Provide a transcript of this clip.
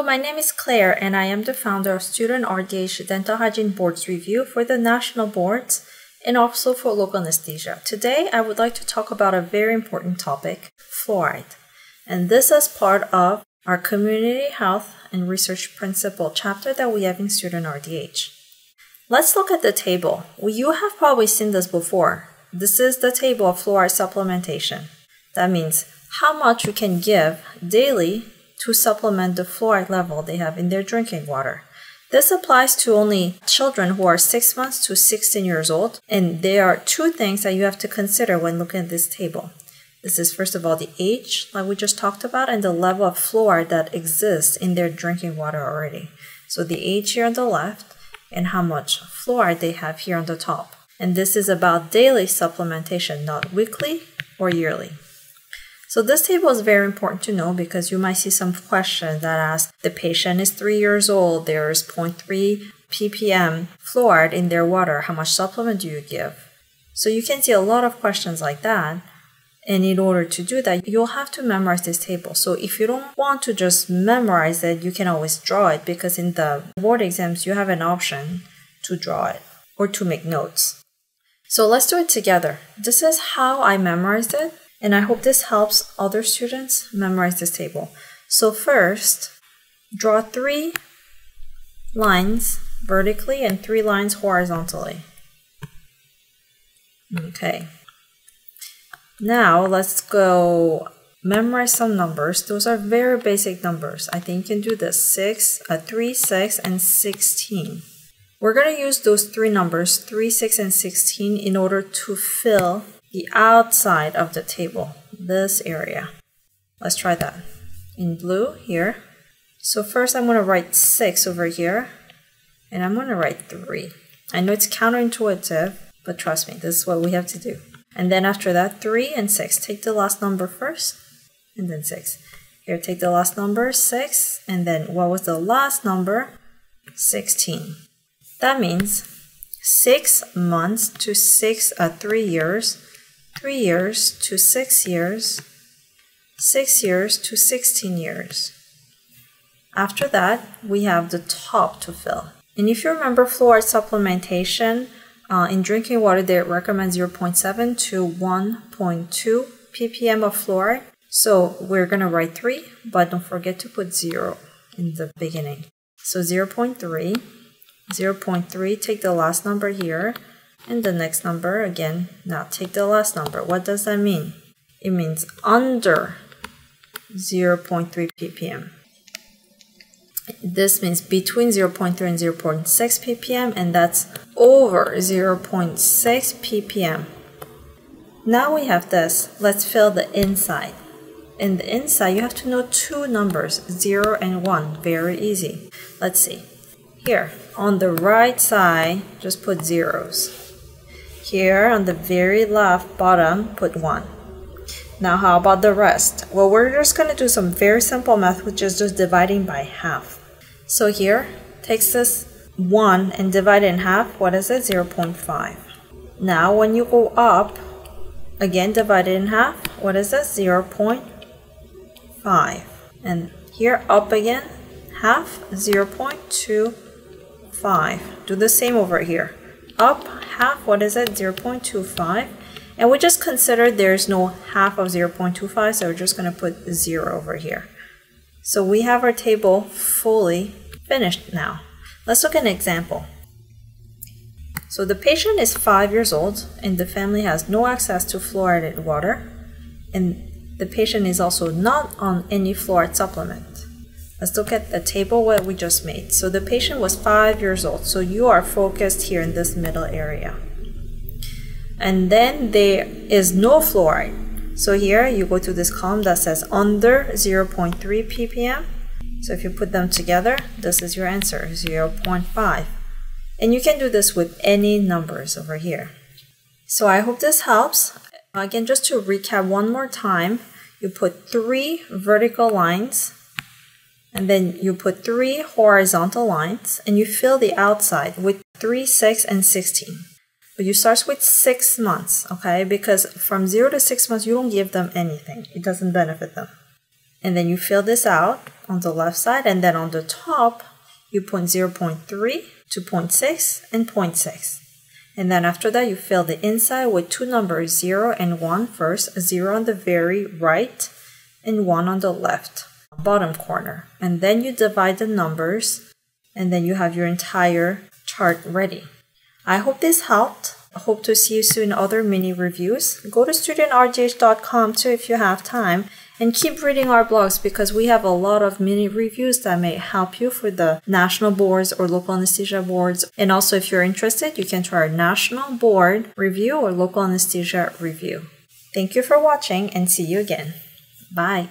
Hello, my name is Claire and I am the founder of Student RDH Dental Hygiene Board's review for the national boards and also for local anesthesia. Today, I would like to talk about a very important topic, fluoride. And this is part of our Community Health and Research Principle chapter that we have in Student RDH. Let's look at the table. Well, you have probably seen this before. This is the table of fluoride supplementation. That means how much you can give daily to supplement the fluoride level they have in their drinking water. This applies to only children who are 6 months to 16 years old, and there are two things that you have to consider when looking at this table. This is first of all the age, like we just talked about, and the level of fluoride that exists in their drinking water already. So the age here on the left, and how much fluoride they have here on the top. And this is about daily supplementation, not weekly or yearly. So this table is very important to know because you might see some questions that ask the patient is 3 years old, there is 0.3 ppm fluoride in their water, how much supplement do you give? So you can see a lot of questions like that, and in order to do that, you'll have to memorize this table. So if you don't want to just memorize it, you can always draw it because in the board exams you have an option to draw it or to make notes. So let's do it together. This is how I memorized it. And I hope this helps other students memorize this table. So first, draw 3 lines vertically and 3 lines horizontally. Okay. Now let's go memorize some numbers. Those are very basic numbers. I think you can do this. 3, 6, and 16. We're going to use those 3 numbers, 3, 6, and 16, in order to fill the outside of the table, this area. Let's try that in blue here. So first I'm going to write 6 over here, and I'm going to write 3. I know it's counterintuitive, but trust me, this is what we have to do. And then after that, 3 and 6. Take the last number first, and then 6. Here, take the last number, 6, and then what was the last number? 16. That means 6 months to 3 years, 3 years to 6 years, 6 years to 16 years. After that, we have the top to fill. And if you remember fluoride supplementation, in drinking water, they recommend 0.7 to 1.2 ppm of fluoride. So we're going to write 3, but don't forget to put 0 in the beginning. So 0.3, 0.3, take the last number here, and the next number again. Now take the last number. What does that mean? It means under 0.3 ppm. This means between 0.3 and 0.6 ppm, and that's over 0.6 ppm. Now we have this. Let's fill the inside. In the inside, you have to know 2 numbers, 0 and 1. Very easy. Let's see. Here, on the right side, just put zeros. Here, on the very left bottom, put 1. Now, how about the rest? Well, we're just going to do some very simple math, which is just dividing by half. So here, takes this 1 and divide it in half. What is it? 0.5. Now, when you go up, again, divide it in half. What is that? 0.5. And here, up again, half, 0.2. 5. Do the same over here. Up half, what is it? 0.25. And we just considered there's no half of 0.25, so we're just going to put 0 over here. So we have our table fully finished now. Let's look at an example. So the patient is 5 years old, and the family has no access to fluoridated water, and the patient is also not on any fluoride supplement. Let's look at the table what we just made. So the patient was 5 years old. So you are focused here in this middle area. And then there is no fluoride. So here you go to this column that says under 0.3 ppm. So if you put them together, this is your answer, 0.5. And you can do this with any numbers over here. So I hope this helps. Again, just to recap one more time, you put 3 vertical lines, and then you put 3 horizontal lines, and you fill the outside with 3, 6, and 16. But you start with 6 months, okay? Because from 0 to 6 months, you don't give them anything. It doesn't benefit them. And then you fill this out, on the left side, and then on the top you put 0.3 to 0.6 and 0.6. And then after that you fill the inside with two numbers 0 and 1 first, a 0 on the very right and 1 on the left bottom corner. And then you divide the numbers, and then you have your entire chart ready. I hope this helped. I hope to see you soon in other mini reviews. Go to studentrdh.com too if you have time, and keep reading our blogs because we have a lot of mini reviews that may help you for the national boards or local anesthesia boards. And also if you're interested, you can try our national board review or local anesthesia review. Thank you for watching and see you again. Bye.